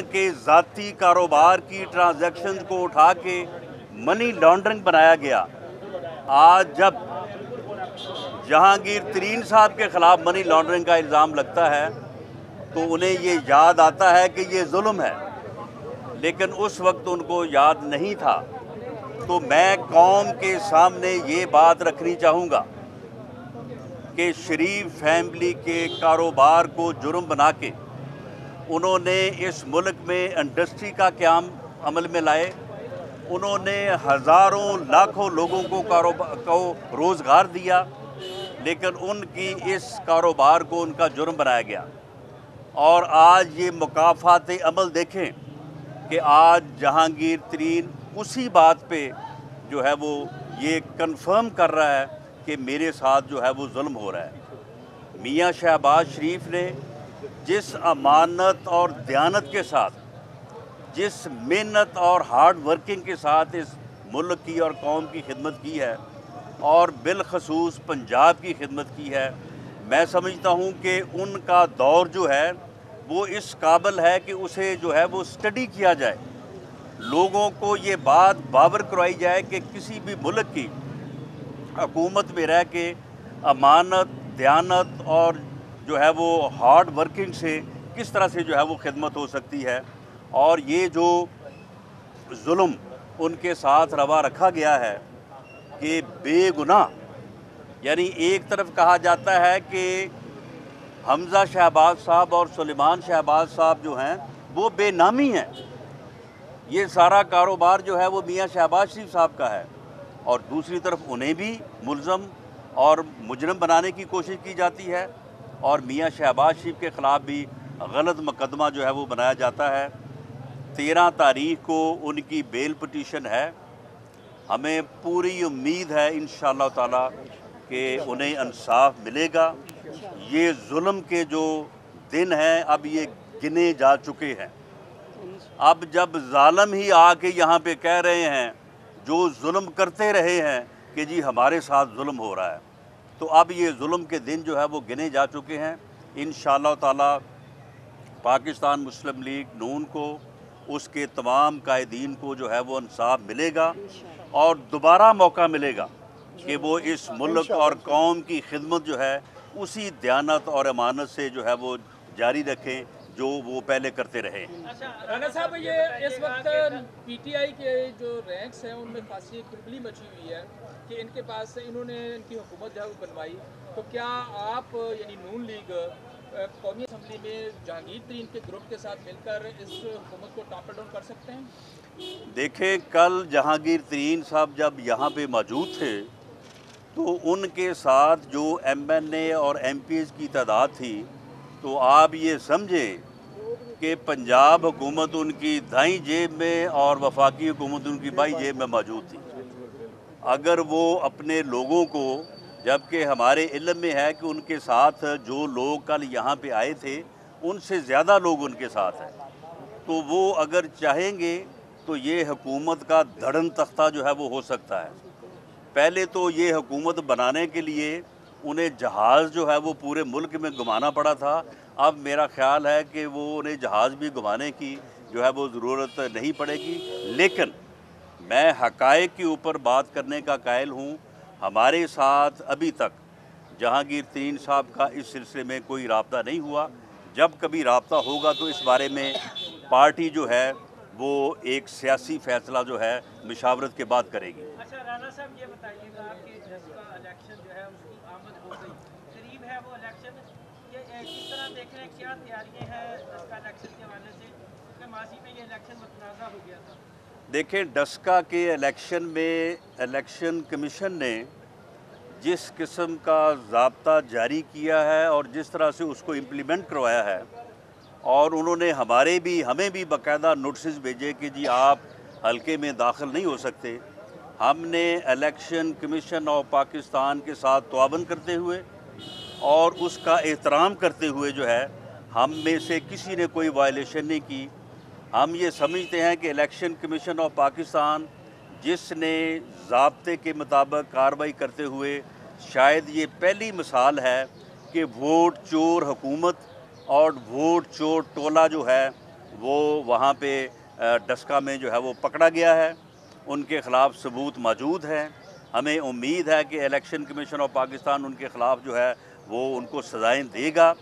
कत्ल के ज़ाती कारोबार की ट्रांजैक्शन को उठा के मनी लॉन्ड्रिंग बनाया गया। आज जब जहांगीर तरीन साहब के ख़िलाफ़ मनी लॉन्ड्रिंग का इल्ज़ाम लगता है तो उन्हें ये याद आता है कि ये जुल्म है, लेकिन उस वक्त उनको याद नहीं था। तो मैं कौम के सामने ये बात रखनी चाहूँगा कि शरीफ फैमिली के कारोबार को जुर्म बना के उन्होंने इस मुल्क में इंडस्ट्री का क़याम अमल में लाए, उन्होंने हज़ारों लाखों लोगों को रोज़गार दिया, लेकिन उनकी इस कारोबार को उनका जुर्म बनाया गया। और आज ये मुकाफ़ात अमल देखें कि आज जहांगीर तरीन उसी बात पे जो है वो ये कंफर्म कर रहा है कि मेरे साथ जो है वो जुल्म हो रहा है। मियाँ शहबाज शरीफ ने जिस अमानत और दयानत के साथ, जिस मेहनत और हार्ड वर्किंग के साथ इस मुल्क की और कौम की खिदमत की है और बिलखसूस पंजाब की खिदमत की है, मैं समझता हूँ कि उनका दौर जो है वो इस काबिल है कि उसे जो है वो स्टडी किया जाए, लोगों को ये बात बावर करवाई जाए कि किसी भी मुल्क की हुकूमत में रह के अमानत दयानत और जो है वो हार्ड वर्किंग से किस तरह से जो है वो खिदमत हो सकती है। और ये जो जुल्म उनके साथ रवा रखा गया है कि बेगुनाह, यानी एक तरफ कहा जाता है कि हमज़ा शहबाज साहब और सुलेमान शहबाज साहब जो हैं वो बेनामी हैं, ये सारा कारोबार जो है वो मियाँ शहबाज शरीफ साहब का है, और दूसरी तरफ उन्हें भी मुलज़म और मुजरम बनाने की कोशिश की जाती है और मियाँ शहबाज शरीफ के ख़िलाफ़ भी गलत मुकदमा जो है वो बनाया जाता है। 13 तारीख को उनकी बेल पटिशन है, हमें पूरी उम्मीद है इंशाअल्लाह ताला कि उन्हें इंसाफ मिलेगा। ये जुल्म के जो दिन हैं अब ये गिने जा चुके हैं। अब जब जालिम ही आके यहाँ पे कह रहे हैं, जो जुल्म करते रहे हैं कि जी हमारे साथ जुल्म हो रहा है, तो अब ये जुल्म के दिन जो है वो गिने जा चुके हैं। इंशाअल्लाह ताला पाकिस्तान मुस्लिम लीग नून को, उसके तमाम कायदीन को जो है वो इंसाफ मिलेगा और दोबारा मौका मिलेगा कि वो इस मुल्क और कौम की खिदमत जो है उसी दयानत और अमानत से जो है वो जारी रखें जो वो पहले करते रहे। अच्छा राणा साहब, ये इस वक्त पीटीआई के जो रैंक्स हैं उनमें खासी खलबली मची हुई है कि इनके पास इन्होंने इनकी हुकूमत जो है वो बनवाई, तो क्या आप यानी नून लीग कौमी असम्बली में जहांगीर तरीन के ग्रुप के साथ मिलकर इस हुकूमत को टॉपर डाउन कर सकते हैं? देखें, कल जहांगीर तरीन साहब जब यहाँ पे मौजूद थे तो उनके साथ जो MNA और MPs की तादाद थी, तो आप ये समझें कि पंजाब हुकूमत उनकी दाईं जेब में और वफाकी हुकूमत उनकी बाईं जेब में मौजूद थी। अगर वो अपने लोगों को, जबकि हमारे इल्म में है कि उनके साथ जो लोग कल यहाँ पे आए थे उनसे ज़्यादा लोग उनके साथ हैं, तो वो अगर चाहेंगे तो ये हुकूमत का धड़न तख्ता जो है वो हो सकता है। पहले तो ये हुकूमत बनाने के लिए उन्हें जहाज़ जो है वो पूरे मुल्क में घुमाना पड़ा था, अब मेरा ख्याल है कि वो उन्हें जहाज़ भी घुमाने की जो है वो ज़रूरत नहीं पड़ेगी। लेकिन मैं हक़ाइक़ के ऊपर बात करने का कायल हूँ। हमारे साथ अभी तक जहांगीर तरीन साहब का इस सिलसिले में कोई राब्ता नहीं हुआ। जब कभी राब्ता होगा तो इस बारे में पार्टी जो है वो एक सियासी फ़ैसला जो है मशावरत के बाद करेगी। अच्छा राणा साहब, ये बताइएगा कि जिसका इलेक्शन जो है उसकी आमद हो गई, करीब है वो इलेक्शन, ये किस तरह देख रहे हैं, क्या तैयारियां हैं डस्का इलेक्शन के हवाले से, क्योंकि माजी में ये इलेक्शन मतनाज़ा हो गया था? देखें, डस्का के इलेक्शन में इलेक्शन कमीशन ने जिस किस्म का ज़ाब्ता जारी किया है और जिस तरह से उसको इम्प्लीमेंट करवाया है, और उन्होंने हमें भी बाकायदा नोटिस भेजे कि जी आप हल्के में दाखिल नहीं हो सकते। हमने इलेक्शन कमीशन ऑफ पाकिस्तान के साथ तआवुन करते हुए और उसका एहतराम करते हुए जो है हम में से किसी ने कोई वायलेशन नहीं की। हम ये समझते हैं कि इलेक्शन कमीशन ऑफ पाकिस्तान जिसने ज़ाब्ते के मुताबिक कार्रवाई करते हुए, शायद ये पहली मिसाल है कि वोट चोर हुकूमत और वोट चोर टोला जो है वो वहाँ पे डस्का में जो है वो पकड़ा गया है, उनके ख़िलाफ़ सबूत मौजूद हैं। हमें उम्मीद है कि इलेक्शन कमीशन ऑफ पाकिस्तान उनके ख़िलाफ़ जो है वो उनको सज़ाएँ देगा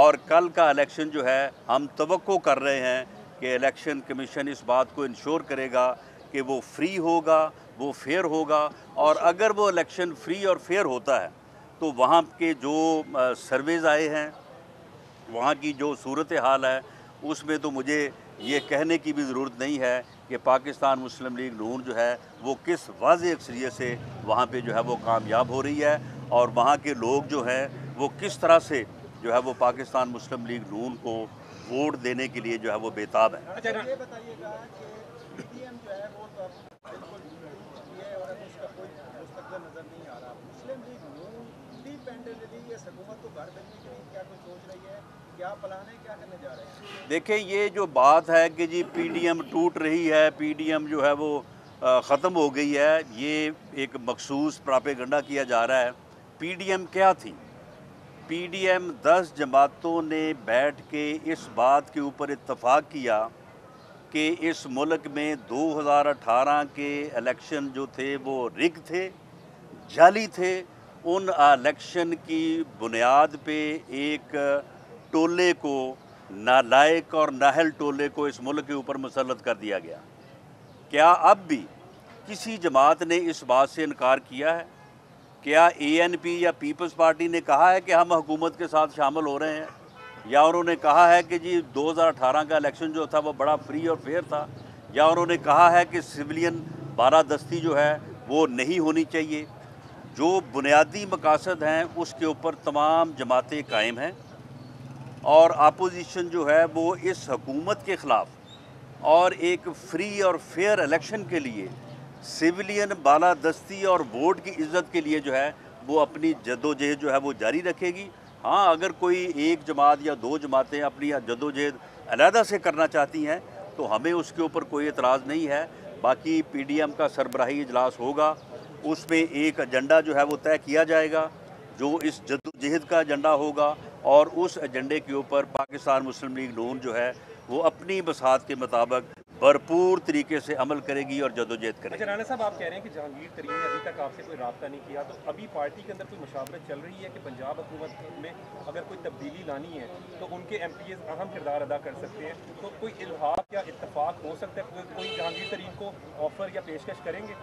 और कल का इलेक्शन जो है हम तवक्को कर रहे हैं कि इलेक्शन कमीशन इस बात को इंश्योर करेगा कि वो फ्री होगा, वो फेयर होगा। और अगर वो इलेक्शन फ्री और फेयर होता है तो वहाँ के जो सर्वेज़ आए हैं, वहाँ की जो सूरत हाल है, उसमें तो मुझे ये कहने की भी ज़रूरत नहीं है कि पाकिस्तान मुस्लिम लीग नून जो है वो किस वाज़े अक्सरियत से वहाँ पे जो है वो कामयाब हो रही है और वहाँ के लोग जो हैं वो किस तरह से जो है वो पाकिस्तान मुस्लिम लीग नून को वोट देने के लिए जो है वो बेताब है। अच्छा ये बताइएगा कि पीडीएम जो है वो तो बिल्कुल ये और उसका कोई मुस्तकबिल नज़र नहीं आ रहा। मुस्लिम लीग नून इंडिपेंडेंटली ये हुकूमत को घर बनने के लिए क्या कुछ सोच रही है, क्या प्लान है, क्या करने जा रहे हैं? देखिए ये जो बात है कि जी पीडीएम टूट रही है, पीडीएम जो है वो ख़त्म हो गई है, ये एक मखसूस प्रोपेगेंडा किया जा रहा है। पीडीएम क्या थी? पीडीएम 10 जमातों ने बैठ के इस बात के ऊपर इत्तफाक किया कि इस मुल्क में 2018 के इलेक्शन जो थे वो रिग थे, जाली थे। उन इलेक्शन की बुनियाद पे एक टोले को, नालायक और नाहल टोले को इस मुल्क के ऊपर मुसलत कर दिया गया। क्या अब भी किसी जमात ने इस बात से इनकार किया है? क्या एएनपी या पीपल्स पार्टी ने कहा है कि हम हुकूमत के साथ शामिल हो रहे हैं? या उन्होंने कहा है कि जी 2018 का इलेक्शन जो था वो बड़ा फ्री और फेयर था? या उन्होंने कहा है कि सिविलियन बारादस्ती जो है वो नहीं होनी चाहिए? जो बुनियादी मकासद हैं उसके ऊपर तमाम जमातें कायम हैं और अपोजिशन जो है वो इस हुकूमत के ख़िलाफ़ और एक फ्री और फेयर इलेक्शन के लिए, सिविलियन बालादस्ती और वोट की इज्जत के लिए जो है वो अपनी जदोजहद जो है वो जारी रखेगी। हाँ, अगर कोई एक जमात या दो जमातें अपनी जदोजहद अलहदा से करना चाहती हैं तो हमें उसके ऊपर कोई एतराज़ नहीं है। बाकी पीडीएम का सरबराही इजलास होगा, उसमें एक एजेंडा जो है वो तय किया जाएगा जो इस जदोजहद का एजेंडा होगा और उस एजेंडे के ऊपर पाकिस्तान मुस्लिम लीग नून जो है वो अपनी बसात के मुताबिक भरपूर तरीके से अमल करेगी और जदोजहद करेगी। राणा साहब आप कह रहे हैं कि जहांगीर तरीन ने अभी तक आपसे कोई रब्ता नहीं किया, तो अभी पार्टी के अंदर कोई मुशावरत चल रही है कि पंजाब हुकूमत में अगर कोई तब्दीली लानी है तो उनके एमपीएस अहम किरदार अदा कर सकते हैं, तो कोई इल्हाक या इत्तफाक हो सकता है? कोई जहांगीर तरीन को ऑफर या पेशकश करेंगे?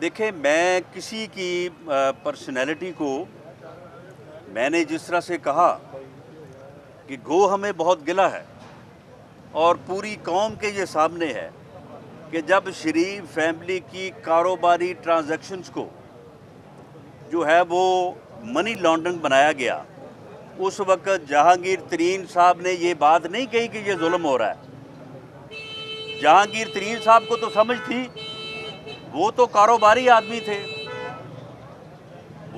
देखें, मैं किसी की पर्सनैलिटी को, मैंने जिस तरह से कहा कि गो हमें बहुत गिला है और पूरी कौम के ये सामने है कि जब शरीफ फैमिली की कारोबारी ट्रांजैक्शंस को जो है वो मनी लॉन्ड्रिंग बनाया गया, उस वक्त जहांगीर तरीन साहब ने ये बात नहीं कही कि ये जुल्म हो रहा है। जहांगीर तरीन साहब को तो समझ थी, वो तो कारोबारी आदमी थे।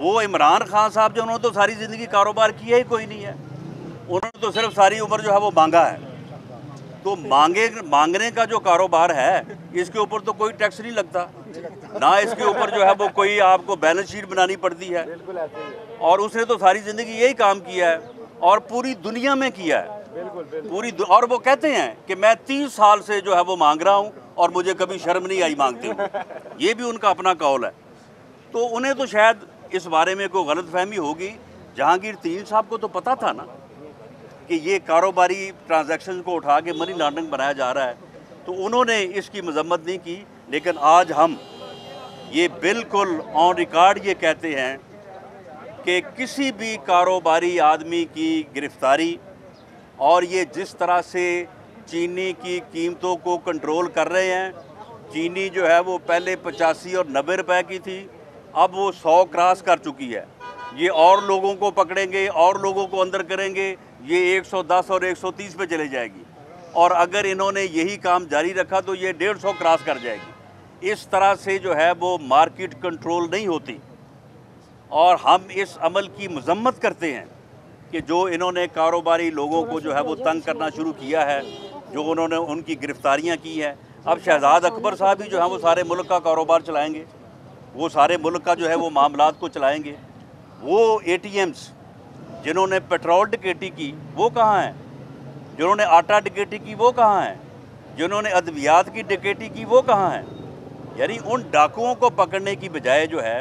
वो इमरान खान साहब जो, उन्होंने तो सारी ज़िंदगी कारोबार किया ही कोई नहीं है, उन्होंने तो सिर्फ सारी उम्र जो है वो मांगा है। तो मांगने का जो कारोबार है इसके ऊपर तो कोई टैक्स नहीं लगता, ना इसके ऊपर जो है वो कोई आपको बैलेंस शीट बनानी पड़ती है। और उसने तो सारी ज़िंदगी यही काम किया है और पूरी दुनिया में किया है। पूरी और वो कहते हैं कि मैं 30 साल से जो है वो मांग रहा हूँ और मुझे कभी शर्म नहीं आई मांगते हुए, ये भी उनका अपना कौल है। तो उन्हें तो शायद इस बारे में कोई गलतफहमी होगी। जहांगीर तरीन साहब को तो पता था ना कि ये कारोबारी ट्रांजैक्शन को उठा के मनी लॉन्ड्रिंग बनाया जा रहा है, तो उन्होंने इसकी मजम्मत नहीं की। लेकिन आज हम ये बिल्कुल ऑन रिकॉर्ड ये कहते हैं कि किसी भी कारोबारी आदमी की गिरफ्तारी और ये जिस तरह से चीनी की कीमतों को कंट्रोल कर रहे हैं, चीनी जो है वो पहले 85 और 90 रुपए की थी, अब वो 100 क्रॉस कर चुकी है। ये और लोगों को पकड़ेंगे और लोगों को अंदर करेंगे, ये 110 और 130 पे चले जाएगी और अगर इन्होंने यही काम जारी रखा तो ये 150 क्रॉस कर जाएगी। इस तरह से जो है वो मार्केट कंट्रोल नहीं होती और हम इस अमल की मजम्मत करते हैं कि जो इन्होंने कारोबारी लोगों को जो है वो तंग करना शुरू किया है, जो उन्होंने उनकी गिरफ्तारियां की हैं। अब शहजाद अकबर साहब ही जो है वो सारे मुल्क का कारोबार चलाएँगे, वो सारे मुल्क का जो है वो मामलात को चलाएँगे। वो ATMs जिन्होंने पेट्रोल डकैती की वो कहाँ हैं? जिन्होंने आटा डकैती की वो कहाँ हैं, जिन्होंने अद्वियात की डकैती की वो कहाँ हैं। यानी उन डाकुओं को पकड़ने की बजाय जो है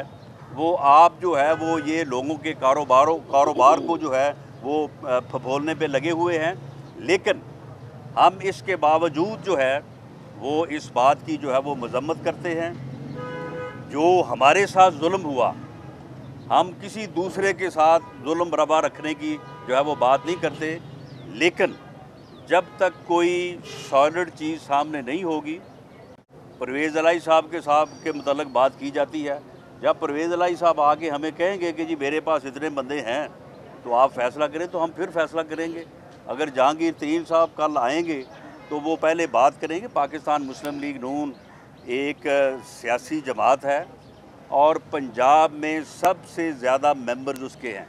वो आप जो है वो ये लोगों के कारोबार को जो है वो फफोलने पे लगे हुए हैं। लेकिन हम इसके बावजूद जो है वो इस बात की जो है वो मजम्मत करते हैं, जो हमारे साथ जुल्म हुआ हम किसी दूसरे के साथ जुल्म बराबर रखने की जो है वो बात नहीं करते। लेकिन जब तक कोई सॉलिड चीज़ सामने नहीं होगी, परवेज़ इलाही साहब के मतलब बात की जाती है। जब परवेज़ इलाही साहब आके हमें कहेंगे कि जी मेरे पास इतने बंदे हैं तो आप फैसला करें, तो हम फिर फैसला करेंगे। अगर जहांगीर तरीन साहब कल आएंगे तो वो पहले बात करेंगे। पाकिस्तान मुस्लिम लीग नून एक सियासी जमात है और पंजाब में सबसे ज़्यादा मेंबर्स उसके हैं,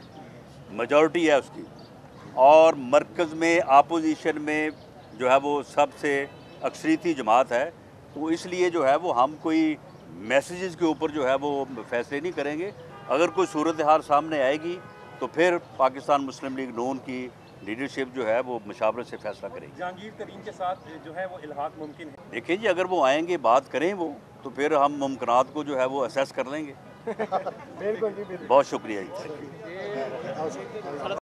मेजॉरिटी है उसकी, और मरकज़ में आपोजिशन में जो है वो सबसे अक्सरीती जमात है। तो इसलिए जो है वो हम कोई मैसेजेस के ऊपर जो है वो फैसले नहीं करेंगे। अगर कोई सूरत हाल सामने आएगी तो फिर पाकिस्तान मुस्लिम लीग नून की लीडरशिप जो है वो मशावरत से फैसला करेगी। जहांगीर तरीन के साथ जो है वो इल्हाक मुमकिन है? देखिए जी, अगर वो आएंगे बात करें वो तो फिर हम मुमकिनात को जो है वो असेस कर लेंगे। बहुत शुक्रिया जी।